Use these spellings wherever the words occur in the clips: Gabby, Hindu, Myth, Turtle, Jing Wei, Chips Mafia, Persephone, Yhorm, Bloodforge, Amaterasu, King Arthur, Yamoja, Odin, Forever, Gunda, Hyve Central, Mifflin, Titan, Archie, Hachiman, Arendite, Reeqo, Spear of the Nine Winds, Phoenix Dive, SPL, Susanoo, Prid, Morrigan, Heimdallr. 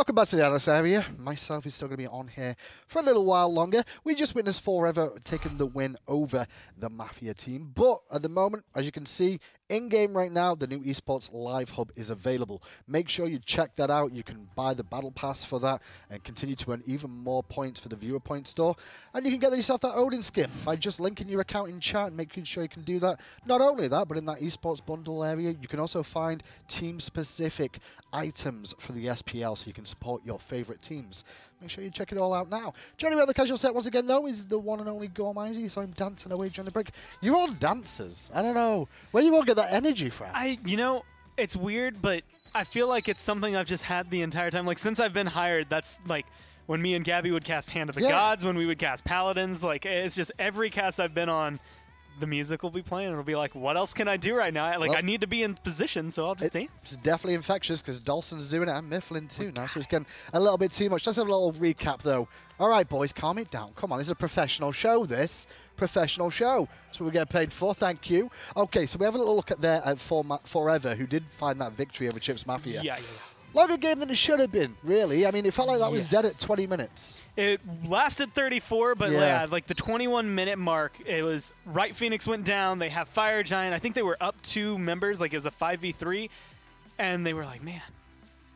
Welcome back to the Alice area. Myself is still going to be on here for a little while longer. We just witnessed Forever taking the win over the Mafia team. But at the moment, as you can see, in-game right now, the new Esports Live Hub is available. Make sure you check that out. You can buy the Battle Pass for that and continue to earn even more points for the Viewer Point Store. And you can get yourself that Odin skin by just linking your account in chat and making sure you can do that. Not only that, but in that Esports Bundle area, you can also find team-specific items for the SPL so you can support your favorite teams. Make sure you check it all out now. Joining me on the casual set once again, though, is the one and only Gormizey. So I'm dancing away during the break. You're all dancers. I don't know. Where do you all get that energy from? You know, it's weird, but I feel like it's something I've just had the entire time. Like, since I've been hired, that's like when me and Gabby would cast Hand of the Gods, when we would cast Paladins. Like, it's just every cast I've been on, the music will be playing, and it'll be like, what else can I do right now? Like, well, I need to be in position, so I'll just dance. It's definitely infectious, because Dawson's doing it, and Mifflin too. Now, so it's getting a little bit too much. Let's have a little recap, though. All right, boys, calm it down. Come on, this is a professional show, this. Professional show. That's what we're getting paid for, thank you. Okay, so we have a little look at there at Forever, who did find that victory over Chips Mafia. Yeah, yeah. Longer game than it should have been, really. I mean, it felt like that was dead at 20 minutes. It lasted 34, but yeah, like the 21-minute mark, it was right. Phoenix went down. They have Fire Giant. I think they were up 2 members, like it was a 5v3, and they were like, man,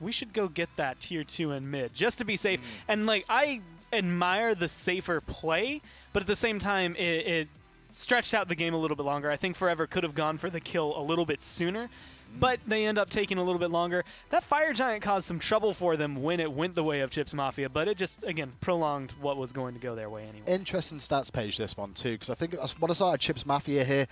we should go get that tier 2 in mid just to be safe. And like, I admire the safer play, but at the same time, it stretched out the game a little bit longer. I think Forever could have gone for the kill a little bit sooner, but they end up taking a little bit longer. That Fire Giant caused some trouble for them when it went the way of Chips Mafia, but it just, again, prolonged what was going to go their way anyway. Interesting stats page, this one, too, because I think what I saw at Chips Mafia here,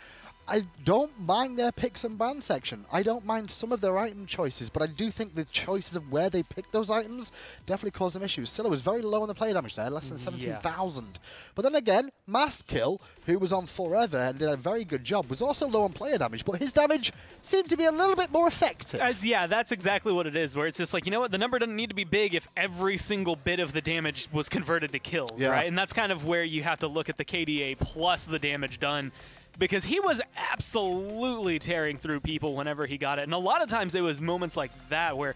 I don't mind their picks and ban section. I don't mind some of their item choices, but I do think the choices of where they pick those items definitely caused them issues. Scylla was very low on the play damage there, less than 17,000. Yes. But then again, Masskill, who was on Forever and did a very good job, was also low on player damage, but his damage seemed to be a little bit more effective. Yeah, that's exactly what it is, where it's just like, you know what, the number doesn't need to be big if every single bit of the damage was converted to kills, right? And that's kind of where you have to look at the KDA plus the damage done, because he was absolutely tearing through people whenever he got it. And a lot of times it was moments like that where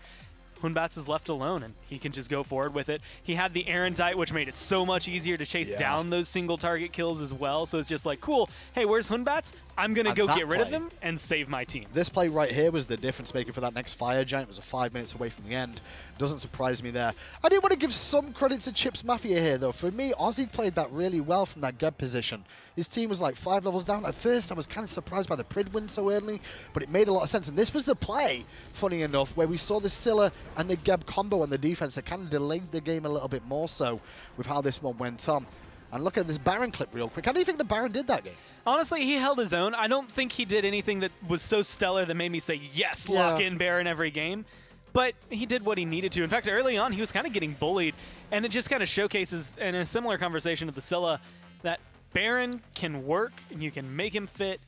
Hun Batz is left alone and he can just go forward with it. He had the Arendite, which made it so much easier to chase down those single target kills as well. So it's just like, cool, hey, where's Hun Batz? I'm going to go get rid of him and save my team. This play right here was the difference maker for that next Fire Giant. It was 5 minutes away from the end. Doesn't surprise me there. I do want to give some credit to Chips Mafia here, though. For me, Ozzy played that really well from that Geb position. His team was like 5 levels down. At first, I was kind of surprised by the Prid win so early, but it made a lot of sense. And this was the play, funny enough, where we saw the Scylla and the Geb combo on the defense that kind of delayed the game a little bit more so with how this one went on. And look at this Baron clip real quick. How do you think the Baron did that game? Honestly, he held his own. I don't think he did anything that was so stellar that made me say, yes, lock in Baron every game. But he did what he needed to. In fact, early on, he was kind of getting bullied. And it just kind of showcases, in a similar conversation to the Scylla, that Baron can work and you can make him fit,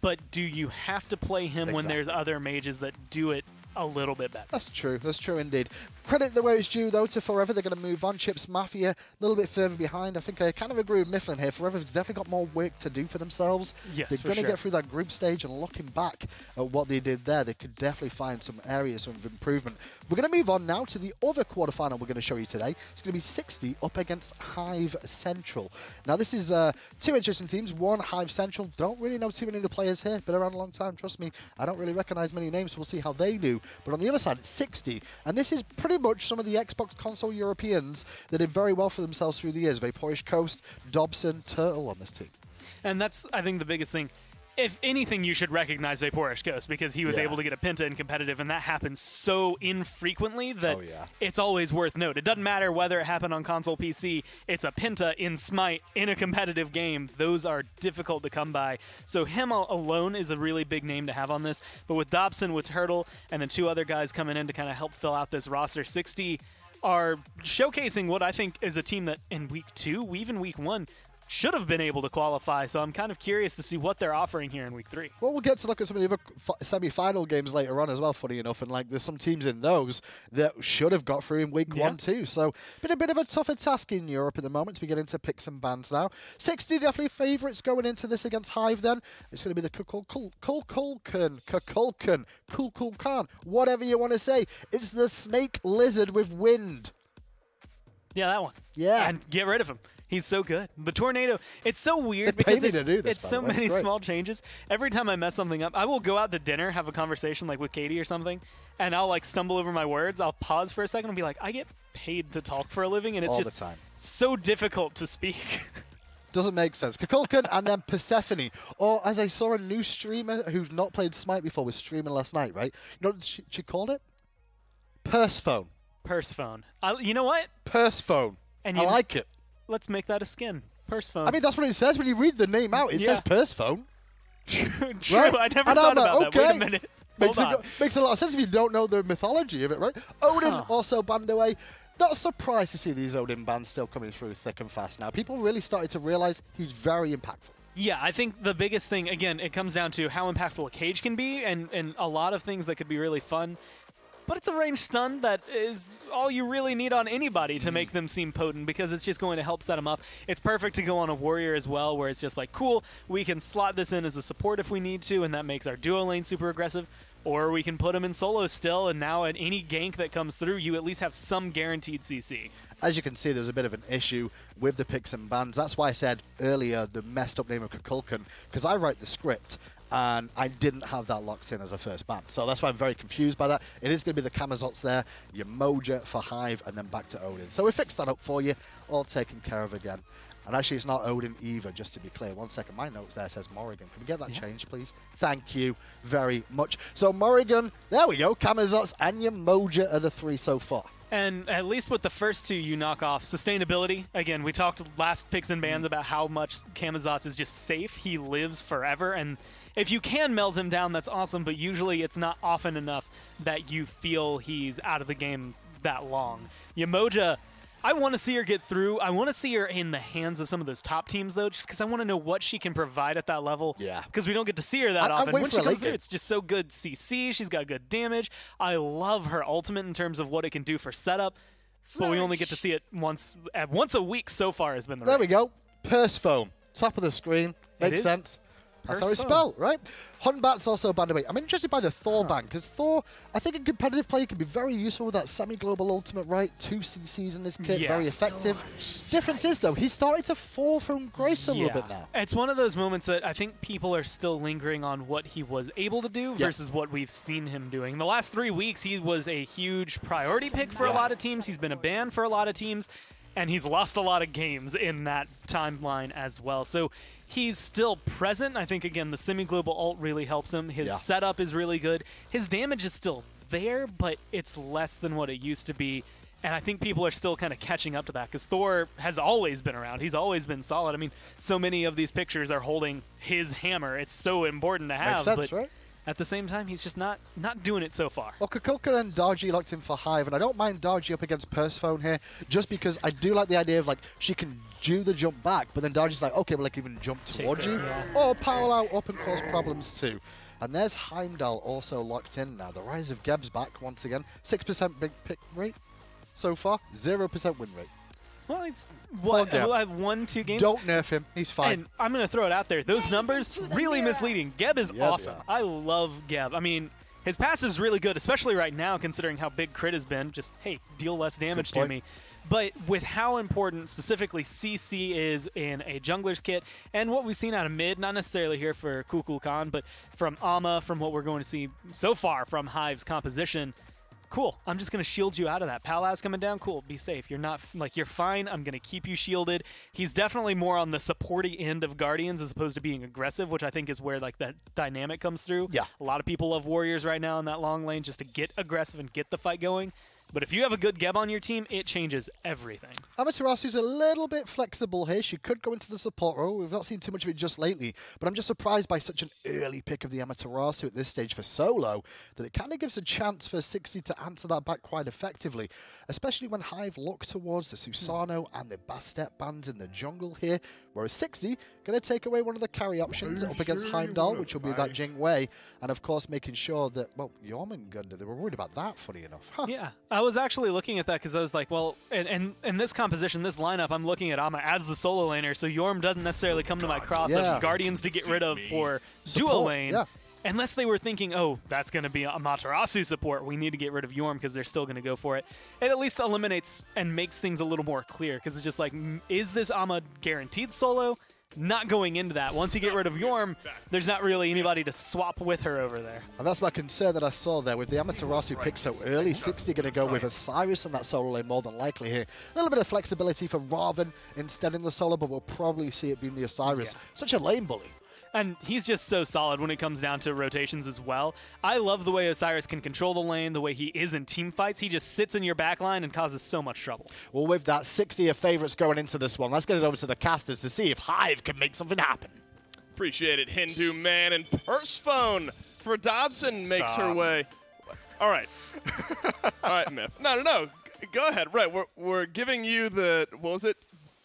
but do you have to play him when there's other mages that do it a little bit better? That's true. That's true indeed. Credit the way it's due, though, to Forever. They're going to move on. Chips Mafia a little bit further behind. I think I kind of agree with Mifflin here. Forever's definitely got more work to do for themselves. Yes, they're going to get through that group stage, and looking back at what they did there, they could definitely find some areas of improvement. We're going to move on now to the other quarterfinal we're going to show you today. It's going to be 60 up against Hyve Central. Now, this is two interesting teams. One, Hyve Central. Don't really know too many of the players here. Been around a long time. Trust me, I don't really recognize many names, so we'll see how they do. But on the other side, it's 60, and this is pretty much some of the Xbox console Europeans that did very well for themselves through the years. Vaporish Coast, Dobson, Turtle on this team. And that's, I think, the biggest thing. If anything, you should recognize Vaporish Coast, because he was able to get a Penta in competitive, and that happens so infrequently that it's always worth note. It doesn't matter whether it happened on console, PC, it's a Penta in Smite in a competitive game. Those are difficult to come by. So him alone is a really big name to have on this. But with Dobson, with Turtle, and then 2 other guys coming in to kind of help fill out this roster, 60 are showcasing what I think is a team that in Week 2, even Week 1, should have been able to qualify, so I'm kind of curious to see what they're offering here in Week 3. Well, we'll get to look at some of the other semi-final games later on as well, funny enough, and like there's some teams in those that should have got through in Week 1 too, so been a bit of a tougher task in Europe at the moment to be getting to picks and bans now. 60 definitely favourites going into this against Hyve then. It's going to be the Kukulkan, whatever you want to say. It's the snake lizard with wind. Yeah, that one. Yeah. And get rid of him. He's so good. The tornado, it's so weird because it's so many small changes. Every time I mess something up, I will go out to dinner, have a conversation like with Katie or something, and I'll like stumble over my words. I'll pause for a second and be like, I get paid to talk for a living, and it's just so difficult to speak. Doesn't make sense. Kukulkan and then Persephone. Or as I saw a new streamer who's not played Smite before was streaming last night, right? You know what she called it? Persephone. Persephone. You know what? Persephone. And I like it. Let's make that a skin. Persephone. I mean, that's what it says when you read the name out. It says Persephone. True. Right? I never thought about that. Wait a minute. Makes a lot of sense if you don't know the mythology of it, right? Odin also banned away. Not surprised to see these Odin bans still coming through thick and fast now. People really started to realize he's very impactful. Yeah, I think the biggest thing, again, it comes down to how impactful a cage can be and a lot of things that could be really fun. But it's a ranged stun that is all you really need on anybody to make them seem potent because it's just going to help set them up. It's perfect to go on a warrior as well where it's just like, cool, we can slot this in as a support if we need to, and that makes our duo lane super aggressive. Or we can put them in solo still, and now at any gank that comes through, you at least have some guaranteed CC. As you can see, there's a bit of an issue with the picks and bans. That's why I said earlier the messed up name of Kukulkan, because I write the script. And I didn't have that locked in as a first ban. So that's why I'm very confused by that. It is going to be the Kamazots there, your Moja for Hyve, and then back to Odin. So we fixed that up for you, all taken care of again. And actually, it's not Odin either, just to be clear. One second, my notes there says Morrigan. Can we get that changed, please? Thank you very much. So Morrigan, there we go, Kamazots and your Moja are the three so far. And at least with the first two, you knock off sustainability. Again, we talked last Picks and Bans about how much Kamazots is just safe. He lives forever, and if you can melt him down, that's awesome, but usually it's not often enough that you feel he's out of the game that long. Yamoja, I want to see her get through. I want to see her in the hands of some of those top teams, though, just because I want to know what she can provide at that level. Yeah. Because we don't get to see her that often. When she comes through, it's just so good CC. She's got good damage. I love her ultimate in terms of what it can do for setup, but we only get to see it once a week so far has been the There we go. Persephone. Top of the screen. Makes sense. That's how it's spelled, right? Hun Batz also banned away. I'm interested by the Thor ban, because Thor, I think in competitive play, can be very useful with that semi-global ultimate, right? 2 CCs in this kit, very effective. Difference is, though, he started to fall from grace a little bit now. It's one of those moments that I think people are still lingering on what he was able to do versus what we've seen him doing. In the last 3 weeks, he was a huge priority pick for a lot of teams. He's been a ban for a lot of teams, and he's lost a lot of games in that timeline as well. So he's still present. I think, again, the semi-global ult really helps him. His setup is really good. His damage is still there, but it's less than what it used to be. And I think people are still kind of catching up to that because Thor has always been around. He's always been solid. I mean, so many of these pictures are holding his hammer. It's so important to have. Makes sense, right? At the same time, he's just not doing it so far. Well, Kukulkan and Da Ji locked in for Hyve, and I don't mind Da Ji up against Persephone here, just because I do like the idea of, like, she can do the jump back, but then Da Ji's like, okay, well, I can even jump towards you, or power out up and cause problems too. And there's Heimdallr also locked in now. The Rise of Geb's back once again. 6% big pick rate so far, 0% win rate. Well, it's what, we'll have 1-2 games. Don't nerf him. He's fine. And I'm going to throw it out there. Those numbers, really misleading. Geb is awesome. I love Geb. I mean, his passive's really good, especially right now, considering how big crit has been. Just, hey, deal less damage to me. But with how important specifically CC is in a jungler's kit, and what we've seen out of mid, not necessarily here for Kukulkan, but from Ama, from what we're going to see so far from Hyve's composition, cool, I'm just going to shield you out of that. Palad's coming down, cool, be safe. You're not, like, you're fine, I'm going to keep you shielded. He's definitely more on the supporty end of Guardians as opposed to being aggressive, which I think is where, like, that dynamic comes through. Yeah. A lot of people love Warriors right now in that long lane just to get aggressive and get the fight going. But if you have a good Geb on your team, it changes everything. Amaterasu's a little bit flexible here. She could go into the support role. We've not seen too much of it just lately. But I'm just surprised by such an early pick of the Amaterasu at this stage for solo that it kind of gives a chance for 60 to answer that back quite effectively, especially when Hyve look towards the Susanoo and the Bastet bands in the jungle here. Whereas 60 going to take away one of the carry options up against Heimdallr, which will be that Jing Wei. And of course, making sure that, well, Yhorm and Gunda, they were worried about that, funny enough. Huh. Yeah, I was actually looking at that because I was like, well, in this composition, this lineup, I'm looking at Amma as the solo laner, so Yhorm doesn't necessarily come to my cross as Guardians to get rid of for duo lane. Yeah. Unless they were thinking, oh, that's going to be Amaterasu support. We need to get rid of Yhorm because they're still going to go for it. It at least eliminates and makes things a little more clear because it's just like, is this Amma guaranteed solo? Not going into that. Once you get rid of Yhorm, there's not really anybody to swap with her over there. And that's my concern that I saw there with the Amaterasu pick so early. 60 going to go with Osiris in that solo lane more than likely here. A little bit of flexibility for Robin instead in the solo, but we'll probably see it being the Osiris. Yeah. Such a lane bully. And he's just so solid when it comes down to rotations as well. I love the way Osiris can control the lane, the way he is in team fights. He just sits in your back line and causes so much trouble. Well, with that, 60 of favorites going into this one. Let's get it over to the casters to see if Hyve can make something happen. Appreciate it, Hindu Man. And Persephone for Dobson makes her way. All right. All right, Miff. No, no, no. Go ahead. Right, we're giving you the, what was it?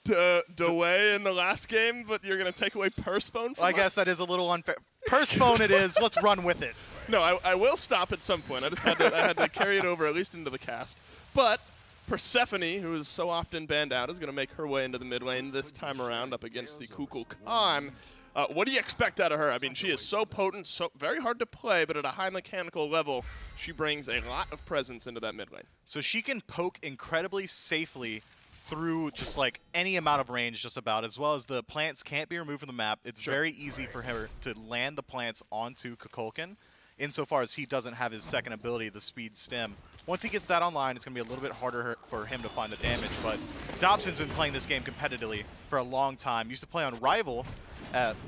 Dewey in the last game, but you're going to take away Persephone from us? I guess that is a little unfair. Persephone it is. Let's run with it. No, I will stop at some point. I just had to, I had to carry it over at least into the cast. But Persephone, who is so often banned out, is going to make her way into the mid lane this time around up against the Kukulkan. What do you expect out of her? I mean, she is so potent, so very hard to play, but at a high mechanical level, she brings a lot of presence into that mid lane. So she can poke incredibly safely through just like any amount of range just about, as well as the plants can't be removed from the map. It's very easy for her to land the plants onto Kukulkan insofar as he doesn't have his second ability, the speed stem. Once he gets that online, it's going to be a little bit harder for him to find the damage, but Dobson's been playing this game competitively for a long time. Used to play on Rival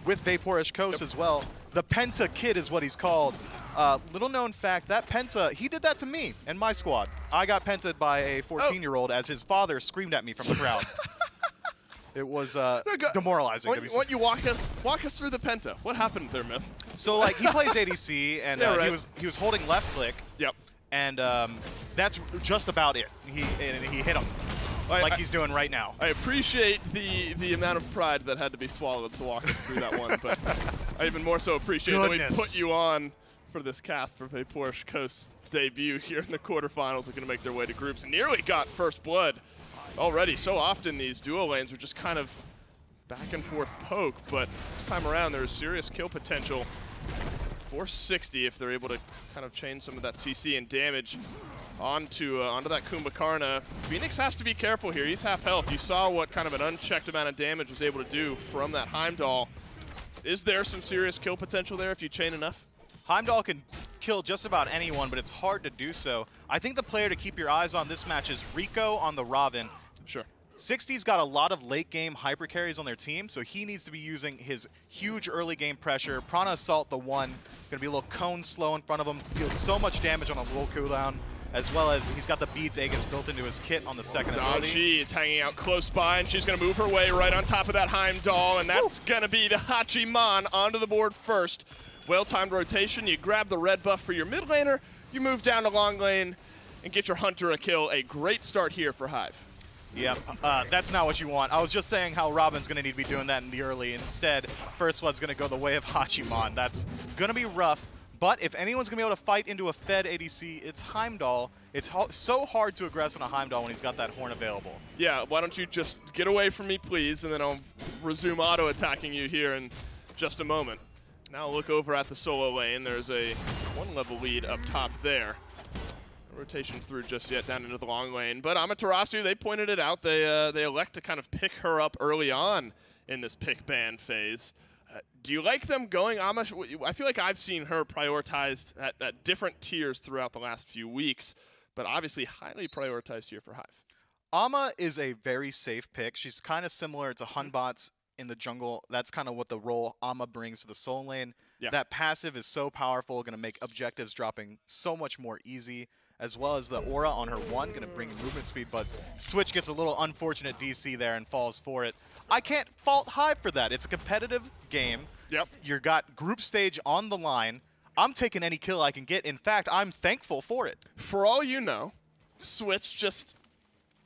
with Vaporish Coast as well. The Penta Kid is what he's called. Little known fact, that Penta, he did that to me and my squad. I got Penta'd by a 14-year-old as his father screamed at me from the crowd. It was demoralizing. Why don't you walk us through the Penta? What happened there, Myth? So like he plays ADC and he was holding left click. Yep. And that's just about it. He hit him. Like he's doing right now. I appreciate the amount of pride that had to be swallowed to walk us through that one, but I even more so appreciate that we put you on for this cast for Vaporish Coast's debut here in the quarterfinals. They're going to make their way to groups. Nearly got first blood already. So often these duo lanes are just kind of back and forth poke, but this time around there is serious kill potential for 60 if they're able to kind of change some of that CC and damage onto that Kumbhakarna. Phoenix has to be careful here. He's half health. You saw what kind of an unchecked amount of damage was able to do from that Heimdallr. Is there some serious kill potential there if you chain enough? Heimdallr can kill just about anyone, but it's hard to do so. I think the player to keep your eyes on this match is Reeqo on the Robin. Sure. 60's got a lot of late game hyper carries on their team, so he needs to be using his huge early game pressure. Prana Assault, the one, gonna be a little cone slow in front of him. Deals so much damage on a roll cooldown, as well as he's got the Beads Aegis built into his kit on the second ability. Da Ji is hanging out close by, and she's going to move her way right on top of that Heimdallr, and that's going to be the Hachiman onto the board first. Well-timed rotation. You grab the red buff for your mid laner, you move down to long lane, and get your Hunter a kill. A great start here for Hyve. Yeah, that's not what you want. I was just saying how Robin's going to need to be doing that in the early. Instead, first blood's going to go the way of Hachiman. That's going to be rough. But if anyone's going to be able to fight into a fed ADC, it's Heimdallr. It's so hard to aggress on a Heimdallr when he's got that horn available. Yeah, why don't you just get away from me, please, and then I'll resume auto-attacking you here in just a moment. Now look over at the solo lane. There's a one-level lead up top there. No rotation through just yet down into the long lane. But Amaterasu, they pointed it out. They elect to kind of pick her up early on in this pick-ban phase. Do you like them going Amish? I feel like I've seen her prioritized at different tiers throughout the last few weeks, but obviously highly prioritized here for Hyve. Amma is a very safe pick. She's kind of similar to Hun Batz in the jungle. That's kind of what the role Amma brings to the soul lane. Yeah. That passive is so powerful, going to make objectives dropping so much more easy, as well as the aura on her one, going to bring movement speed, but Switch gets a little unfortunate DC there and falls for it. I can't fault Hyve for that. It's a competitive game. Yep. You've got group stage on the line. I'm taking any kill I can get. In fact, I'm thankful for it. For all you know, Switch just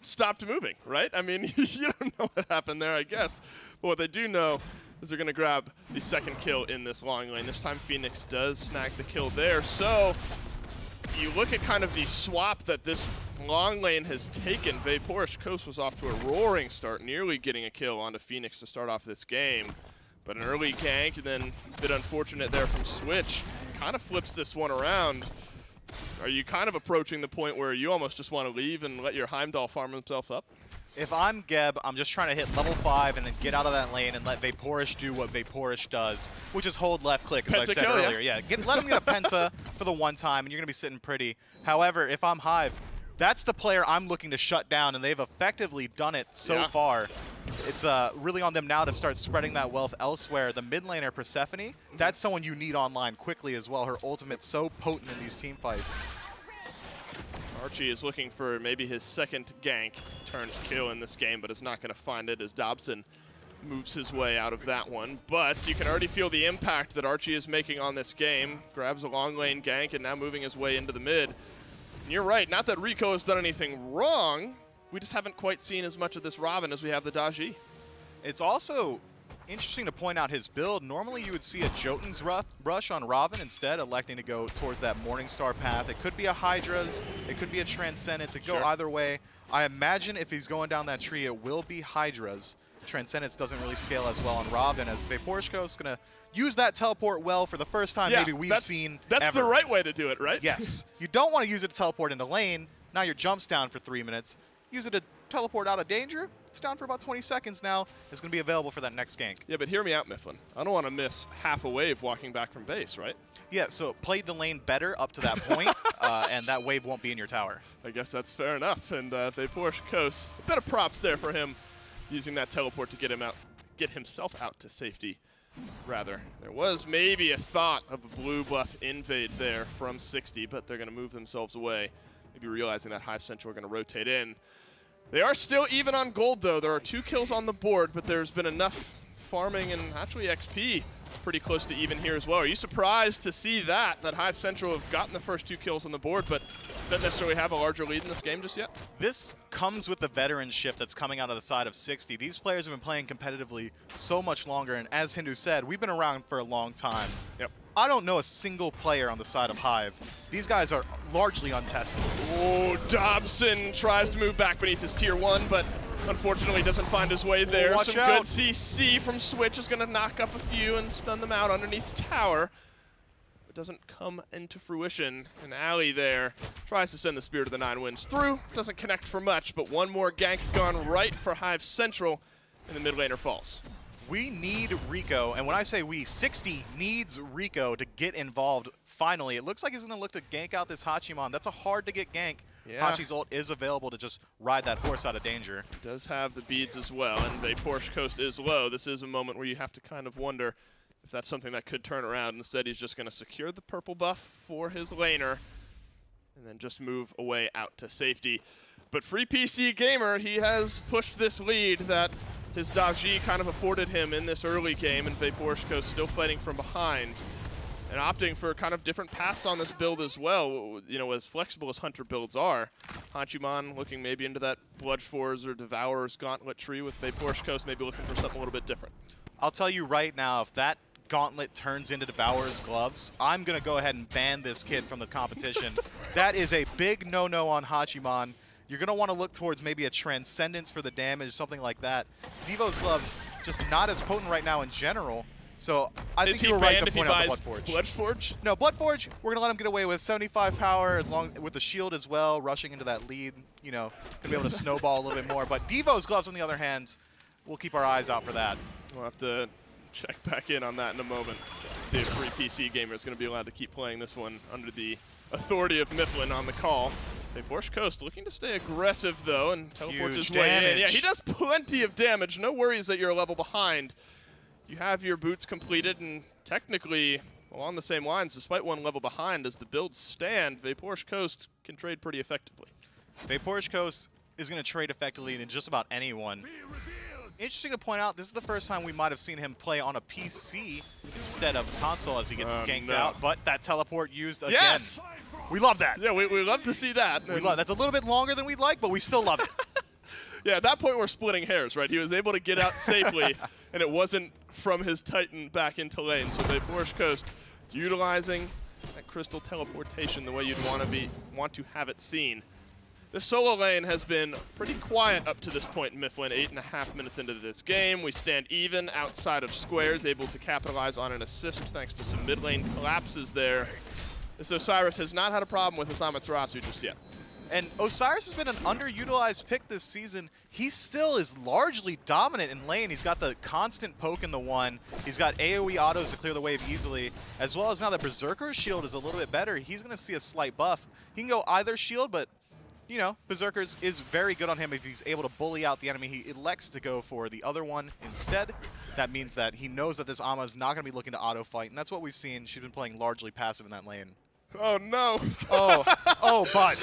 stopped moving, right? I mean, you don't know what happened there, I guess. But what they do know is they're going to grab the second kill in this long lane. This time Phoenix does snag the kill there. So you look at kind of the swap that this long lane has taken. Vaporish Coast was off to a roaring start, nearly getting a kill onto Phoenix to start off this game. But an early gank, and then a bit unfortunate there from Switch. Kind of flips this one around. Are you kind of approaching the point where you almost just want to leave and let your Heimdallr farm himself up? If I'm Geb, I'm just trying to hit level 5 and then get out of that lane and let Vaporish do what Vaporish does, which is hold left click, as I said earlier. Yeah, let him get a Penta for the one time, and you're going to be sitting pretty. However, if I'm Hyve, that's the player I'm looking to shut down, and they've effectively done it so far. It's really on them now to start spreading that wealth elsewhere. The mid laner Persephone, that's someone you need online quickly as well. Her ultimate's so potent in these team fights. Archie is looking for maybe his second gank turned kill in this game, but is not going to find it as Dobson moves his way out of that one. But you can already feel the impact that Archie is making on this game. Grabs a long lane gank and now moving his way into the mid. And you're right, not that Reeqo has done anything wrong. We just haven't quite seen as much of this Robin as we have the Da Ji. It's also interesting to point out his build. Normally you would see a Jotun's rush on Robin, instead electing to go towards that Morningstar path. It could be a Hydra's, it could be a Transcendence, it could go either way. I imagine if he's going down that tree, it will be Hydra's. Transcendence doesn't really scale as well on Robin, as Vaporish Coast is going to use that teleport well for the first time maybe we've seen ever. The right way to do it, right? Yes. You don't want to use it to teleport into lane. Now your jump's down for 3 minutes. Use it to teleport out of danger. It's down for about 20 seconds now. It's going to be available for that next gank. Yeah, but hear me out, Mifflin. I don't want to miss half a wave walking back from base, right? Yeah, so played the lane better up to that point, and that wave won't be in your tower. I guess that's fair enough. And Vaporish Coast, a bit of props there for him, using that teleport to get himself out to safety. Rather, there was maybe a thought of a blue buff invade there from 60, but they're going to move themselves away. Maybe realizing that Hyve Central are going to rotate in. They are still even on gold, though. There are 2 kills on the board, but there's been enough farming and actually XP pretty close to even here as well. Are you surprised to see that Hyve Central have gotten the first 2 kills on the board, but don't necessarily have a larger lead in this game just yet? This comes with the veteran shift that's coming out of the side of 60. These players have been playing competitively so much longer, and as Hindu said, we've been around for a long time. Yep. I don't know a single player on the side of Hyve. These guys are largely untested. Oh, Dobson tries to move back beneath his tier 1, but unfortunately doesn't find his way there. Watch some out. Good CC from Switch is going to knock up a few and stun them out underneath the tower. It doesn't come into fruition. And Allie there tries to send the Spirit of the Nine Winds through. Doesn't connect for much, but one more gank gone right for Hyve Central, and the mid laner falls. We need Reeqo, and when I say we, 60 needs Reeqo to get involved finally. It looks like he's going to look to gank out this Hachiman. That's a hard-to-get gank. Yeah. Hachi's ult is available to just ride that horse out of danger. He does have the beads as well, and the Vaporish Coast is low. This is a moment where you have to kind of wonder if that's something that could turn around. Instead, he's just going to secure the purple buff for his laner and then just move away out to safety. But Free PC Gamer, he has pushed this lead that his Da Ji kind of afforded him in this early game, and Vaporish Coast still fighting from behind and opting for kind of different paths on this build as well. You know, as flexible as Hunter builds are, Hachiman looking maybe into that Bloodforge or Devourer's Gauntlet tree, with Vaporish Coast maybe looking for something a little bit different. I'll tell you right now, if that Gauntlet turns into Devourer's Gloves, I'm going to go ahead and ban this kid from the competition. That is a big no-no on Hachiman. You're going to want to look towards maybe a Transcendence for the damage, something like that. Devo's Gloves, just not as potent right now in general. So I think you were right to point out the Bloodforge. Bloodforge? No, Bloodforge, we're going to let him get away with 75 power, as long with the shield as well, rushing into that lead, you know, to be able to snowball a little bit more. But Devo's Gloves, on the other hand, we'll keep our eyes out for that. We'll have to check back in on that in a moment. See if Free PC Gamer is going to be allowed to keep playing this one under the authority of Mifflin on the call. Vaporish Coast looking to stay aggressive, though, and teleports his way in. Yeah, he does plenty of damage. No worries that you're a level behind. You have your boots completed, and technically along the same lines, despite one level behind, as the builds stand, Vaporish Coast can trade pretty effectively. Vaporish Coast is going to trade effectively to just about anyone. Interesting to point out, this is the first time we might have seen him play on a PC instead of console, as he gets ganked out, but that teleport used again. Yes! We love that. Yeah, we love to see that. That's a little bit longer than we'd like, but we still love it. Yeah, at that point we're splitting hairs, right? He was able to get out safely, and it wasn't from his Titan back into lane. So Vaporish Coast utilizing that crystal teleportation the way you'd want to have it seen. The solo lane has been pretty quiet up to this point in Mifflin. 8.5 minutes into this game, we stand even outside of Squares, able to capitalize on an assist thanks to some mid lane collapses there. This Osiris has not had a problem with his Amaterasu just yet. And Osiris has been an underutilized pick this season. He still is largely dominant in lane. He's got the constant poke in the one. He's got AoE autos to clear the wave easily, as well as now that Berserker's shield is a little bit better. He's going to see a slight buff. He can go either shield, but, you know, Berserker's is very good on him. If he's able to bully out the enemy, he elects to go for the other one instead. That means that he knows that this Ama is not going to be looking to auto-fight, and that's what we've seen. She's been playing largely passive in that lane. Oh, no. Oh, bud.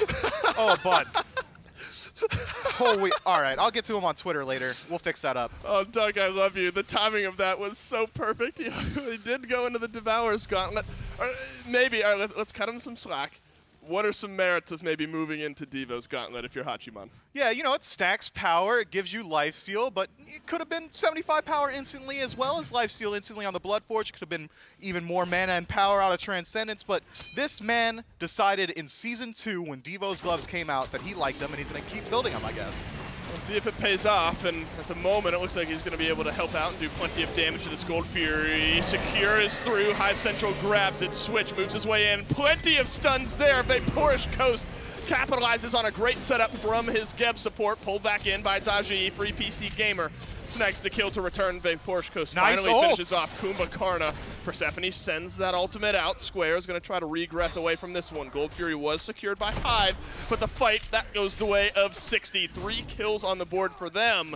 Holy, all right, I'll get to him on Twitter later. We'll fix that up. Oh, Doug, I love you. The timing of that was so perfect. He did go into the Devourer's Gauntlet. Or maybe, all right, let's cut him some slack. What are some merits of maybe moving into Devo's Gauntlet if you're Hachiman? Yeah, you know, it stacks power, it gives you lifesteal, but it could have been 75 power instantly as well as lifesteal instantly on the Bloodforge. Could have been even more mana and power out of Transcendence, but this man decided in Season 2 when Devo's gloves came out that he liked them, and he's going to keep building them, I guess. We'll see if it pays off, and at the moment it looks like he's going to be able to help out and do plenty of damage to this Gold Fury. Secure is through, Hyve Central grabs it, Switch moves his way in, plenty of stuns there. Vaporish Coast capitalizes on a great setup from his Geb support, pulled back in by Da Ji. Free PC Gamer snags the kill to return. Vaporish Coast finally finishes off Kumbhakarna. Persephone sends that ultimate out. Square is going to try to regress away from this one. Gold Fury was secured by Hyve, but the fight, that goes the way of 60. 3 kills on the board for them.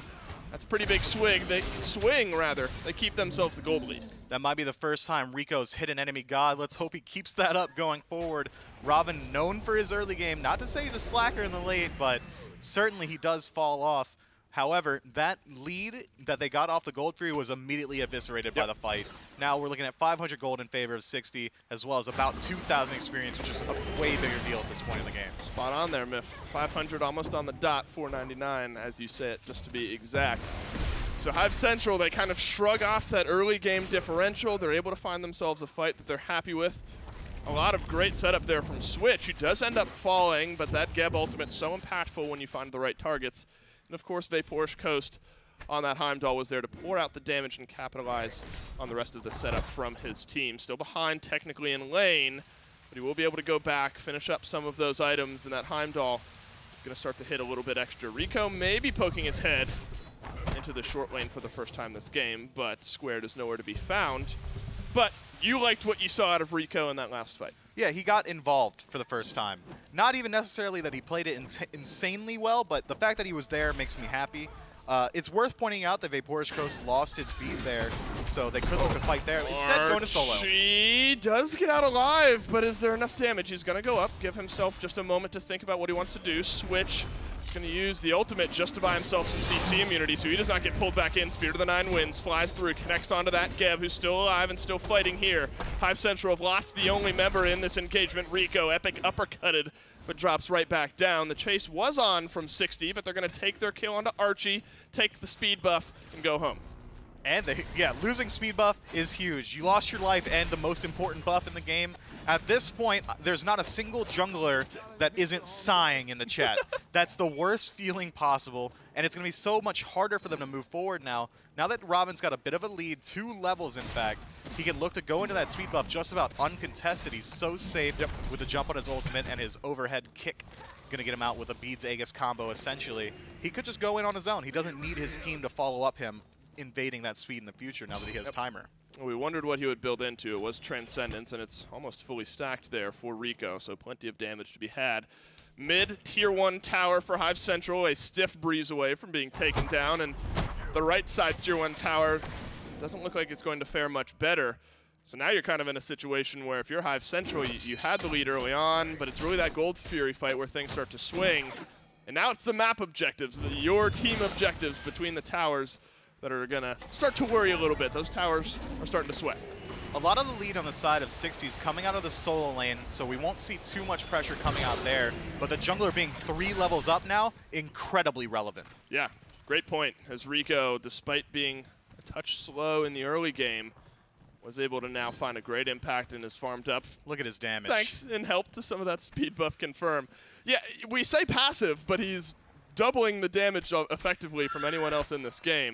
That's a pretty big swing. They keep themselves the gold lead. That might be the first time Rico's hit an enemy god. Let's hope he keeps that up going forward. Robin, known for his early game. Not to say he's a slacker in the late, but certainly he does fall off. However, that lead that they got off the Gold Fury was immediately eviscerated by the fight. Now we're looking at 500 gold in favor of 60, as well as about 2,000 experience, which is a way bigger deal at this point in the game. Spot on there, Miff. 500 almost on the dot, 499 as you say it, just to be exact. So Hyve Central, they kind of shrug off that early game differential. They're able to find themselves a fight that they're happy with. A lot of great setup there from Switch, who does end up falling, but that Geb ultimate's so impactful when you find the right targets. And of course, Vaporish Coast on that Heimdallr was there to pour out the damage and capitalize on the rest of the setup from his team. Still behind technically in lane, but he will be able to go back, finish up some of those items, and that Heimdallr is going to start to hit a little bit extra. Reeqo maybe poking his head into the short lane for the first time this game, but Squared is nowhere to be found. But you liked what you saw out of Reeqo in that last fight. Yeah, he got involved for the first time. Not even necessarily that he played it insanely well, but the fact that he was there makes me happy. It's worth pointing out that Vaporish Coast lost its beat there, so they could look to fight there. Instead, going to solo. She does get out alive, but is there enough damage? He's going to go up, give himself just a moment to think about what he wants to do. Switch. Going to use the ultimate just to buy himself some CC immunity, so he does not get pulled back in. Spear to the 9 wins, flies through, connects onto that Geb, who's still alive and still fighting here. Hyve Central have lost the only member in this engagement. Reeqo, epic uppercutted, but drops right back down. The chase was on from 60, but they're going to take their kill onto Archie, take the speed buff, and go home. And losing speed buff is huge. You lost your life and the most important buff in the game. At this point, there's not a single jungler that isn't sighing in the chat. That's the worst feeling possible, and it's going to be so much harder for them to move forward now. Now that Robin's got a bit of a lead, 2 levels in fact, he can look to go into that speed buff just about uncontested. He's so safe with the jump on his ultimate and his overhead kick. Going to get him out with a Beads Aegis combo essentially. He could just go in on his own. He doesn't need his team to follow up him. Invading that speed in the future now that he has timer. Well, we wondered what he would build into. It was Transcendence, and it's almost fully stacked there for Reeqo, so plenty of damage to be had. Mid tier 1 tower for Hyve Central, a stiff breeze away from being taken down, and the right side tier 1 tower doesn't look like it's going to fare much better. So now you're kind of in a situation where if you're Hyve Central, you had the lead early on, but it's really that Gold Fury fight where things start to swing. And now it's the map objectives, your team objectives between the towers that are going to start to worry a little bit. Those towers are starting to sweat. A lot of the lead on the side of 60's coming out of the solo lane, so we won't see too much pressure coming out there. But the jungler being 3 levels up now, incredibly relevant. Yeah, great point. As Reeqo, despite being a touch slow in the early game, was able to now find a great impact and is farmed up. Look at his damage. Thanks and help to some of that speed buff confirm. Yeah, we say passive, but he's doubling the damage effectively from anyone else in this game.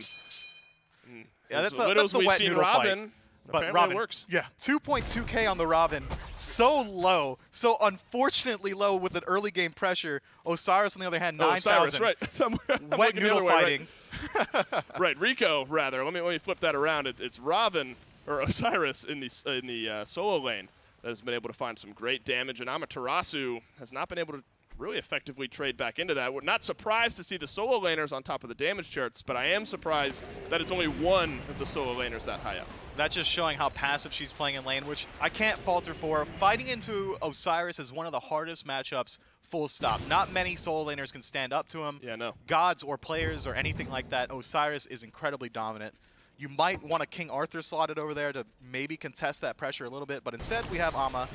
Yeah, that's the wet noodle fight. But Robin works. Yeah, 2.2k on the Robin. So low, so unfortunately low with an early game pressure. Osiris, on the other hand, 9,000. Right. I'm wet noodle fighting. Way, right. Right, Reeqo rather. Let me flip that around. It's Robin or Osiris in the solo lane that has been able to find some great damage, and Amaterasu has not been able to really effectively trade back into that. We're not surprised to see the solo laners on top of the damage charts, but I am surprised that it's only one of the solo laners that high up. That's just showing how passive she's playing in lane, which I can't falter for. Fighting into Osiris is one of the hardest matchups, full stop. Not many solo laners can stand up to him. Yeah, no. Gods or players or anything like that, Osiris is incredibly dominant. You might want a King Arthur slotted over there to maybe contest that pressure a little bit, but instead we have Ama.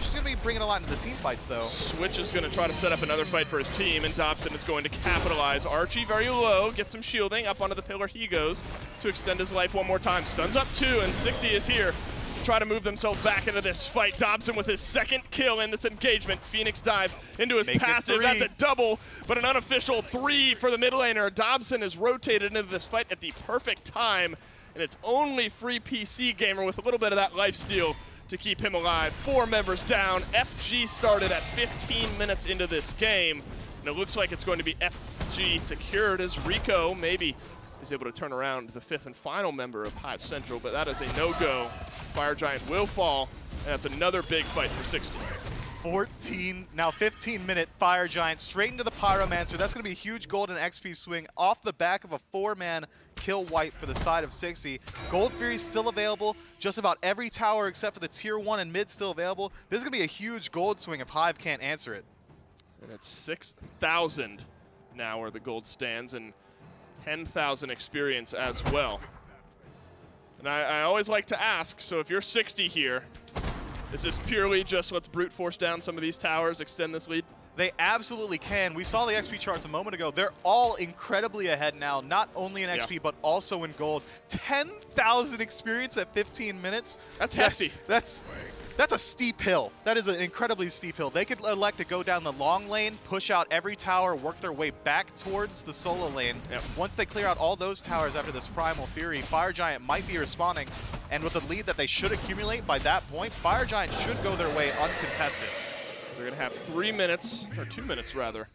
She's going to be bringing a lot into the team fights, though. Switch is going to try to set up another fight for his team, and Dobson is going to capitalize. Archie very low, gets some shielding. Up onto the pillar he goes to extend his life one more time. Stuns up 2, and 60 is here to try to move themselves back into this fight. Dobson with his second kill in this engagement. Phoenix dives into his passive. That's a double, but an unofficial 3 for the mid laner. Dobson is rotated into this fight at the perfect time, and it's only Free PC Gamer with a little bit of that lifesteal to keep him alive. 4 members down. FG started at 15 minutes into this game, and it looks like it's going to be FG secured as Reeqo maybe is able to turn around the 5th and final member of Hyve Central, but that is a no-go. Fire Giant will fall, and that's another big fight for 60. 14, now 15-minute Fire Giant straight into the Pyromancer. That's going to be a huge golden XP swing off the back of a 4-man kill wipe for the side of 60. Gold Fury still available. Just about every tower except for the Tier 1 and mid still available. This is going to be a huge gold swing if Hyve can't answer it. And it's 6,000 now where the gold stands, and 10,000 experience as well. And I always like to ask, so if you're 60 here, is this purely just let's brute force down some of these towers, extend this lead? They absolutely can. We saw the XP charts a moment ago. They're all incredibly ahead now, not only in XP, but also in gold. 10,000 experience at 15 minutes. That's hefty. That's a steep hill. That is an incredibly steep hill. They could elect to go down the long lane, push out every tower, work their way back towards the solo lane. Yep. Once they clear out all those towers after this Primal Fury, Fire Giant might be responding. And with the lead that they should accumulate by that point, Fire Giant should go their way uncontested. They're going to have 3 minutes, or 2 minutes rather,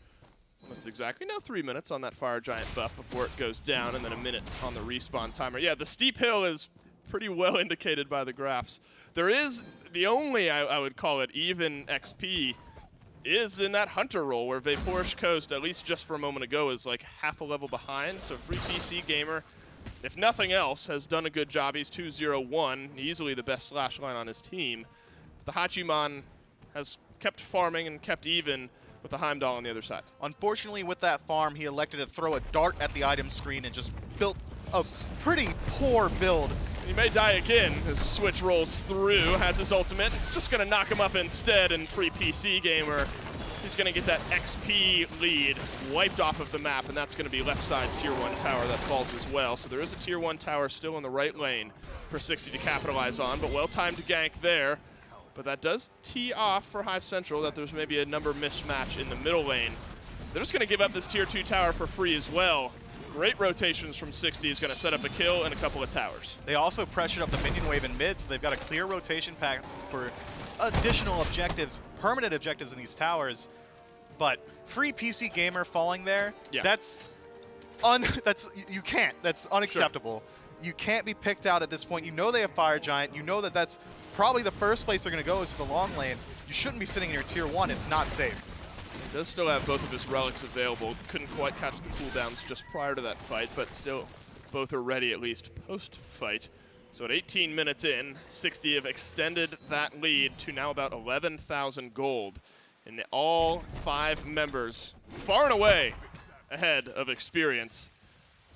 almost exactly. No, 3 minutes on that Fire Giant buff before it goes down, and then a minute on the respawn timer. Yeah, the steep hill is pretty well indicated by the graphs. There is the only, I would call it, even XP is in that Hunter role where Vaporish Coast, at least just for a moment ago, is like half a level behind. So Free PC Gamer, if nothing else, has done a good job. He's 2-0-1, easily the best slash line on his team. The Hachiman has kept farming and kept even with the Heimdallr on the other side. Unfortunately, with that farm, he elected to throw a dart at the item screen and just built a pretty poor build. He may die again as Switch rolls through, has his ultimate. It's just going to knock him up instead, and Free PC Gamer, he's going to get that XP lead wiped off of the map, and that's going to be left side Tier 1 tower that falls as well. So there is a Tier 1 tower still in the right lane for 60 to capitalize on, but well-timed gank there. But that does tee off for Hyve Central that there's maybe a number mismatch in the middle lane. They're just going to give up this Tier 2 tower for free as well. Great rotations from 60 is going to set up a kill and a couple of towers. They also pressured up the minion wave in mid, so they've got a clear rotation pack for additional objectives, permanent objectives in these towers. But Free PC Gamer falling there, you can't. That's unacceptable. Sure. You can't be picked out at this point. You know they have Fire Giant. You know that that's probably the first place they're going to go is to the long lane. You shouldn't be sitting in your Tier 1. It's not safe. Does still have both of his relics available. Couldn't quite catch the cooldowns just prior to that fight, but still both are ready at least post-fight. So at 18 minutes in, 60 have extended that lead to now about 11,000 gold. And all 5 members far and away ahead of experience.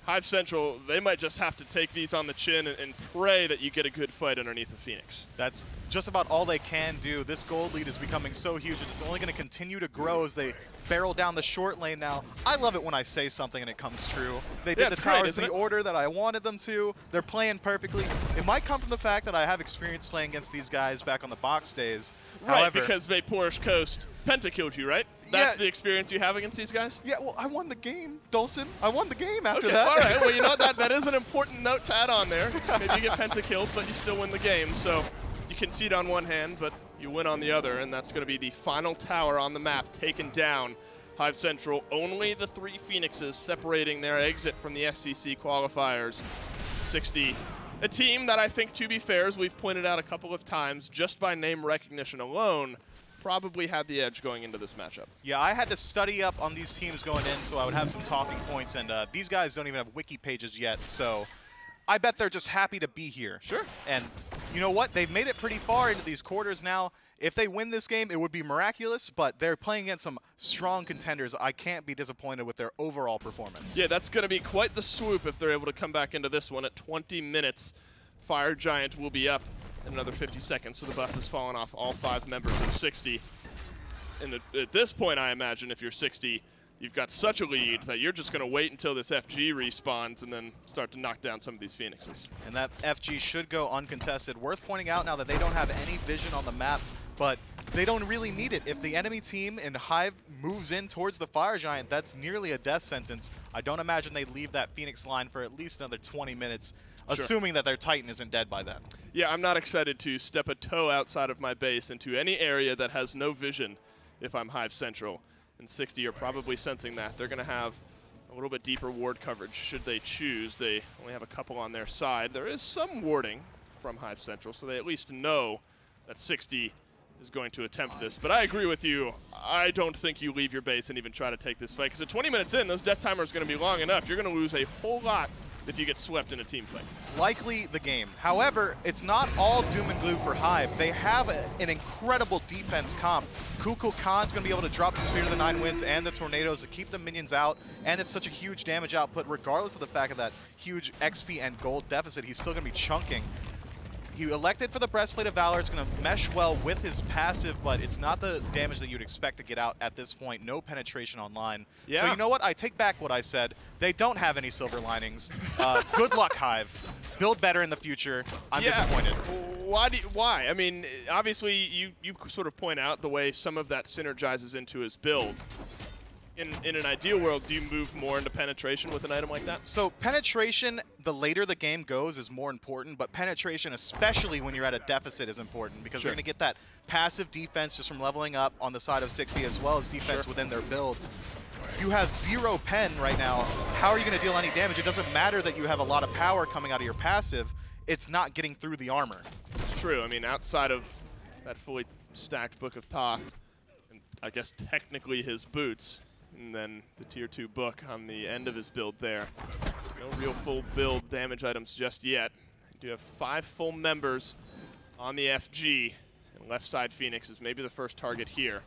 Hyve Central, they might just have to take these on the chin and pray that you get a good fight underneath the Phoenix. That's just about all they can do. This gold lead is becoming so huge, and it's only going to continue to grow as they barrel down the short lane now. I love it when I say something and it comes true. They did the towers in the order that I wanted them to. They're playing perfectly. It might come from the fact that I have experience playing against these guys back on the box days. Right, however, because Vaporish Coast Penta killed you, right? That's the experience you have against these guys? Yeah, well, I won the game, Dolson. I won the game after that. All right, well, you know, that is an important note to add on there. Maybe you get Penta killed, but you still win the game. So you concede on one hand, but you win on the other, and that's going to be the final tower on the map taken down. Hyve Central, only the three Phoenixes separating their exit from the FCC qualifiers. 60. A team that I think, to be fair, as we've pointed out a couple of times, just by name recognition alone, probably had the edge going into this matchup. Yeah, I had to study up on these teams going in, so I would have some talking points, and these guys don't even have wiki pages yet, so I bet they're just happy to be here. Sure. And you know what? They've made it pretty far into these quarters now. If they win this game, it would be miraculous, but they're playing against some strong contenders. I can't be disappointed with their overall performance. Yeah, that's going to be quite the swoop if they're able to come back into this one at 20 minutes. Fire Giant will be up in another 50 seconds, so the buff has fallen off all 5 members of 60. And at this point, I imagine, if you're 60, you've got such a lead that you're just going to wait until this FG respawns and then start to knock down some of these Phoenixes. And that FG should go uncontested. Worth pointing out now that they don't have any vision on the map, but they don't really need it. If the enemy team in Hyve moves in towards the Fire Giant, that's nearly a death sentence. I don't imagine they leave that Phoenix line for at least another 20 minutes. Sure. Assuming that their Titan isn't dead by then. Yeah, I'm not excited to step a toe outside of my base into any area that has no vision if I'm Hyve Central. And 60 are probably sensing that. They're going to have a little bit deeper ward coverage should they choose. They only have a couple on their side. There is some warding from Hyve Central, so they at least know that 60 is going to attempt this. But I agree with you. I don't think you leave your base and even try to take this fight, because at 20 minutes in, those death timers are going to be long enough. You're going to lose a whole lot if you get swept in a team fight. Likely the game. However, it's not all doom and gloom for Hyve. They have an incredible defense comp. Kukulkan's going to be able to drop the Spear of the Nine Winds and the Tornadoes to keep the minions out, and it's such a huge damage output, regardless of the fact of that huge XP and gold deficit, he's still going to be chunking. He elected for the Breastplate of Valor. It's going to mesh well with his passive, but it's not the damage that you'd expect to get out at this point. No penetration online. Yeah. So you know what? I take back what I said. They don't have any silver linings. Good luck, Hyve. Build better in the future. I'm disappointed. Why? I mean, obviously, you sort of point out the way some of that synergizes into his build. In an ideal world, do you move more into penetration with an item like that? So penetration, the later the game goes, is more important, but penetration, especially when you're at a deficit, is important because you're going to get that passive defense just from leveling up on the side of 60 as well as defense within their builds. You have zero pen right now. How are you going to deal any damage? It doesn't matter that you have a lot of power coming out of your passive. It's not getting through the armor. It's true. I mean, outside of that fully stacked Book of Thoth, and I guess technically his boots, and then the tier 2 book on the end of his build there. No real full build damage items just yet. I do have 5 full members on the FG, and left side Phoenix is maybe the first target here.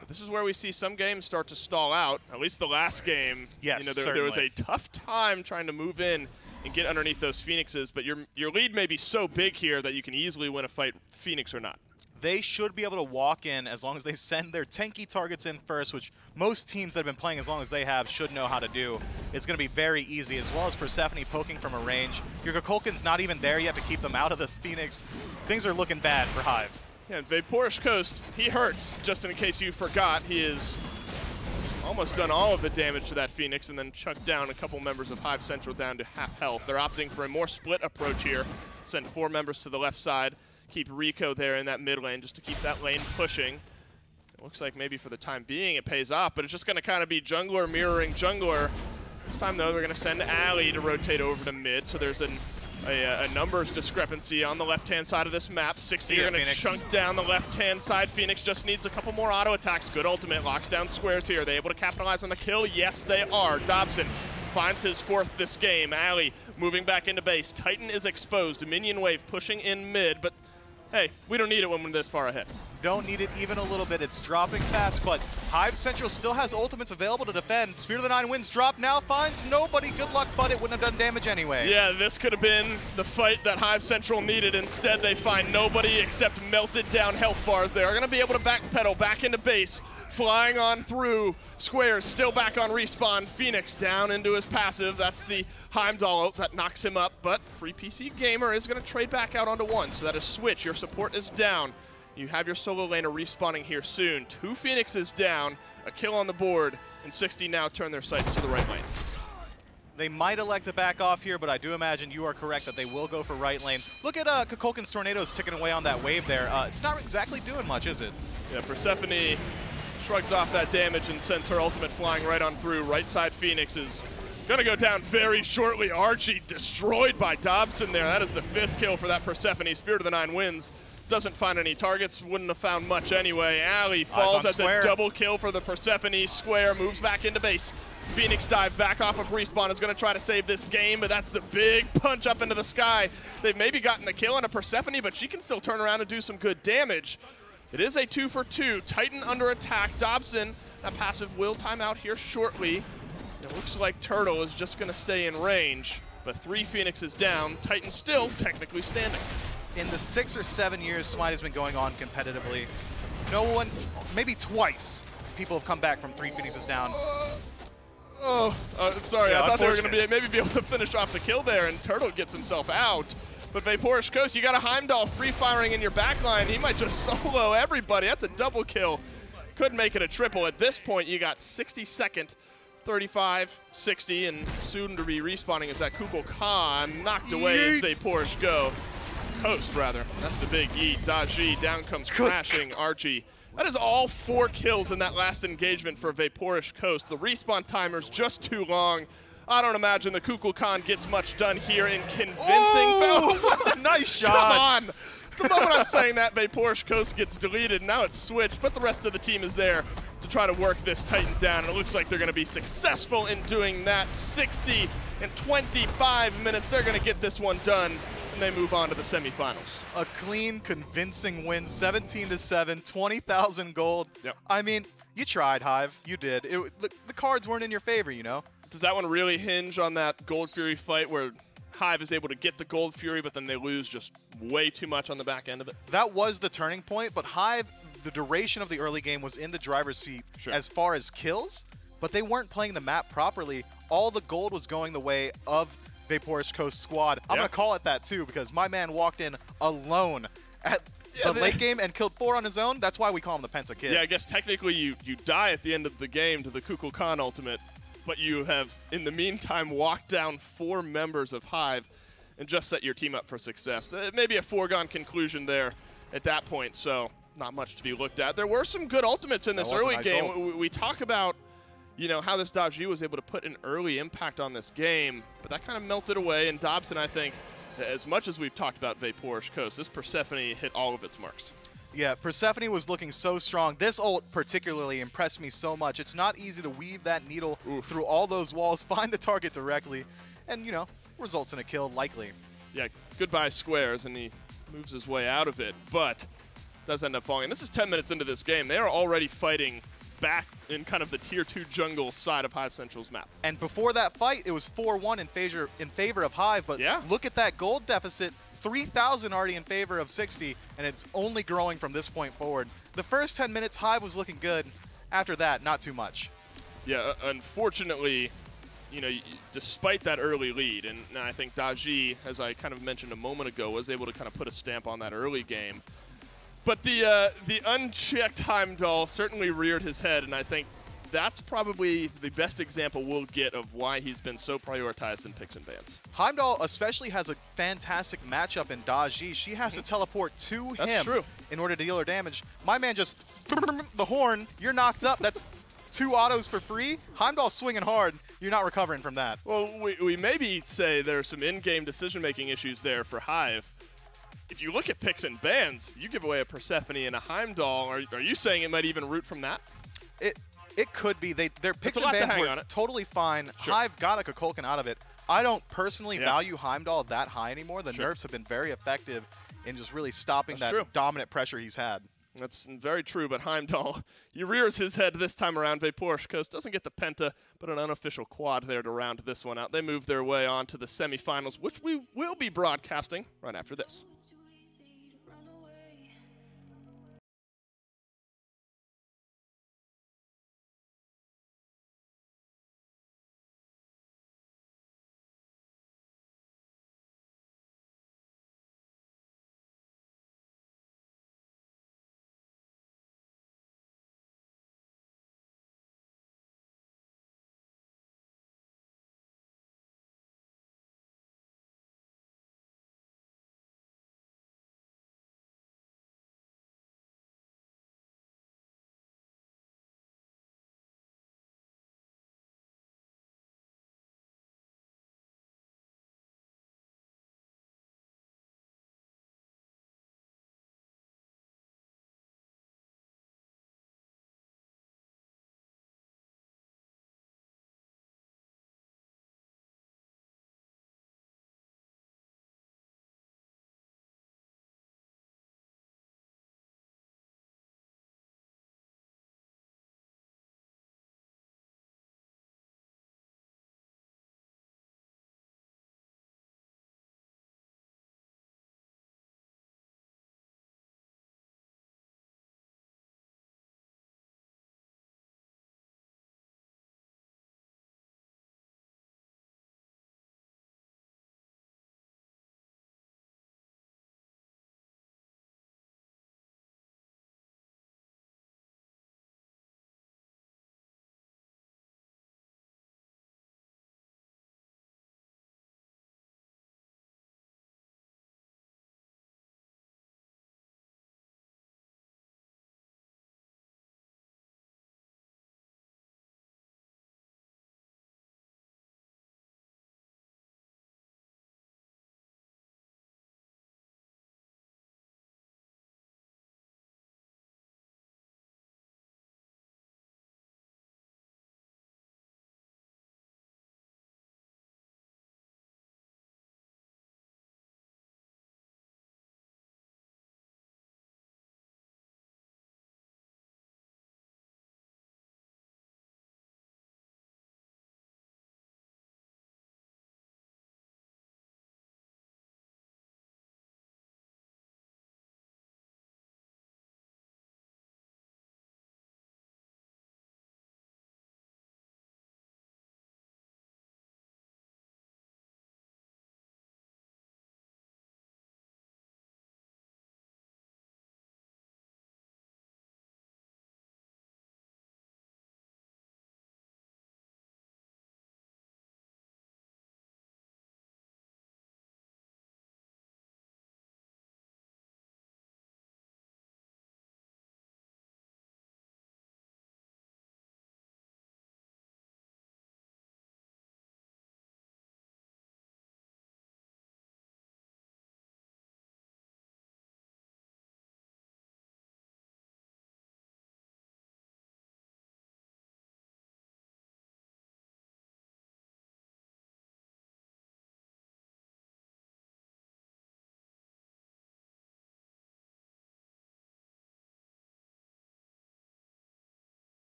But this is where we see some games start to stall out, at least the last game. Yes, you know, there was a tough time trying to move in and get underneath those Phoenixes, but your lead may be so big here that you can easily win a fight, Phoenix or not. They should be able to walk in as long as they send their tanky targets in first, which most teams that have been playing as long as they have should know how to do. It's going to be very easy, as well as Persephone poking from a range. Your Kukulkan's not even there yet to keep them out of the Phoenix. Things are looking bad for Hyve. Yeah, and Vaporish Coast, he hurts, just in case you forgot. He is almost done all of the damage to that Phoenix and then chucked down a couple members of Hyve Central down to half health. They're opting for a more split approach here. Send 4 members to the left side. Keep Reeqo there in that mid lane just to keep that lane pushing. It looks like maybe for the time being it pays off, but it's just going to kind of be jungler mirroring jungler. This time, though, they're going to send Allie to rotate over to mid, so there's a numbers discrepancy on the left-hand side of this map. 60 are going to chunk down the left-hand side. Phoenix just needs a couple more auto attacks. Good ultimate. Locks down Squares here. Are they able to capitalize on the kill? Yes, they are. Dobson finds his 4th this game. Allie moving back into base. Titan is exposed. Minion wave pushing in mid, but hey, we don't need it when we're this far ahead. don't need it even a little bit. It's dropping fast, but Hyve Central still has ultimates available to defend. Spear of the Nine wins drop, now finds nobody. Good luck, but it wouldn't have done damage anyway. Yeah, this could have been the fight that Hyve Central needed. Instead, they find nobody except melted down health bars. They are going to be able to backpedal back into base. Flying on through, Squares still back on respawn. Phoenix down into his passive. That's the Heimdallr ult that knocks him up, but Free PC Gamer is going to trade back out onto one, so that is Switch. Your support is down. You have your solo laner respawning here soon. Two Phoenixes down, a kill on the board, and 60 now turn their sights to the right lane. They might elect to back off here, but I do imagine you are correct that they will go for right lane. Look at Kukulkan's tornadoes ticking away on that wave there. It's not exactly doing much, is it? Yeah, Persephone shrugs off that damage and sends her ultimate flying right on through. Right side Phoenix is gonna go down very shortly. Archie destroyed by Dobson there. That is the fifth kill for that Persephone. Spirit of the Nine wins. Doesn't find any targets. Wouldn't have found much anyway. Allie falls. That's a double kill for the Persephone. Square moves back into base. Phoenix dive back off of respawn, is going to try to save this game, but that's the big punch up into the sky. They've maybe gotten the kill on a Persephone, but she can still turn around and do some good damage. It is a 2-for-2. Titan under attack. Dobson, that passive will time out here shortly. It looks like Turtle is just going to stay in range, but three Phoenixes down. Titan still technically standing. In the 6 or 7 years Smite has been going on competitively, no one, maybe twice, people have come back from three Phoenixes down. Sorry, yeah, I thought they were going to maybe be able to finish off the kill there, and Turtle gets himself out. But Vaporish Coast, you got a Heimdallr free-firing in your back line. He might just solo everybody. That's a double kill. Could make it a triple. At this point, you got 60-second, 35, 60, and soon to be respawning is that Kukulkan. Knocked away as Vaporish Coast, rather. That's the big yeet. Da Ji, down comes crashing Archie. That is all 4 kills in that last engagement for Vaporish Coast. The respawn timer's just too long. I don't imagine the Kukulkan gets much done here in convincing. Oh, nice shot. Come on. The moment I'm saying that, Vaporish Coast gets deleted. Now it's Switch, but the rest of the team is there to try to work this Titan down. And it looks like they're going to be successful in doing that. 60 and 25 minutes. They're going to get this one done, and they move on to the semifinals. A clean, convincing win, 17-7, 20,000 gold. Yep. I mean, you tried, Hyve. You did. The cards weren't in your favor, you know? Does that one really hinge on that Gold Fury fight where Hyve is able to get the Gold Fury, but then they lose just way too much on the back end of it? That was the turning point, but Hyve, the duration of the early game was in the driver's seat as far as kills, but they weren't playing the map properly. All the gold was going the way of Vaporish Coast squad. I'm going to call it that too, because my man walked in alone at the late game and killed 4 on his own. That's why we call him the Penta Kid. Yeah, I guess technically you die at the end of the game to the Kukulkan ultimate, but you have, in the meantime, walked down 4 members of Hyve and just set your team up for success. Maybe a foregone conclusion there at that point, so not much to be looked at. There were some good ultimates in this early game. We talk about, you know, how this Da Ji was able to put an early impact on this game, but that kind of melted away, and Dobson, I think, as much as we've talked about Vaporish Coast, this Persephone hit all of its marks. Yeah, Persephone was looking so strong. This ult particularly impressed me so much. It's not easy to weave that needle through all those walls, find the target directly, and, you know, results in a kill, likely. Yeah, goodbye Squares, and he moves his way out of it, but does end up falling. And this is 10 minutes into this game. They are already fighting back in kind of the tier 2 jungle side of Hyve Central's map. And before that fight, it was 4-1 in favor of Hyve, but look at that gold deficit. 3,000 already in favor of 60, and it's only growing from this point forward. The first 10 minutes, Hyve was looking good. After that, not too much. Yeah, unfortunately, you know, despite that early lead, and I think Da Ji, as I kind of mentioned a moment ago, was able to kind of put a stamp on that early game. But the unchecked Heimdallr certainly reared his head, and I think that's probably the best example we'll get of why he's been so prioritized in picks and bans. Heimdallr especially has a fantastic matchup in Da Ji. She has to teleport to him in order to deal her damage. My man just the horn, you're knocked up. That's 2 autos for free. Heimdallr swinging hard. You're not recovering from that. Well, we maybe say there's some in-game decision-making issues there for Hyve. If you look at picks and bans, you give away a Persephone and a Heimdallr. Are you saying it might even root from that? It could be. Their picks and bans were totally fine. Hyve got a Kukulkan out of it. I don't personally value Heimdallr that high anymore. The nerfs have been very effective in just really stopping that dominant pressure he's had. That's very true, but Heimdallr, he rears his head this time around. Vaporish Coast doesn't get the Penta, but an unofficial quad there to round this one out. They move their way on to the semifinals, which we will be broadcasting right after this.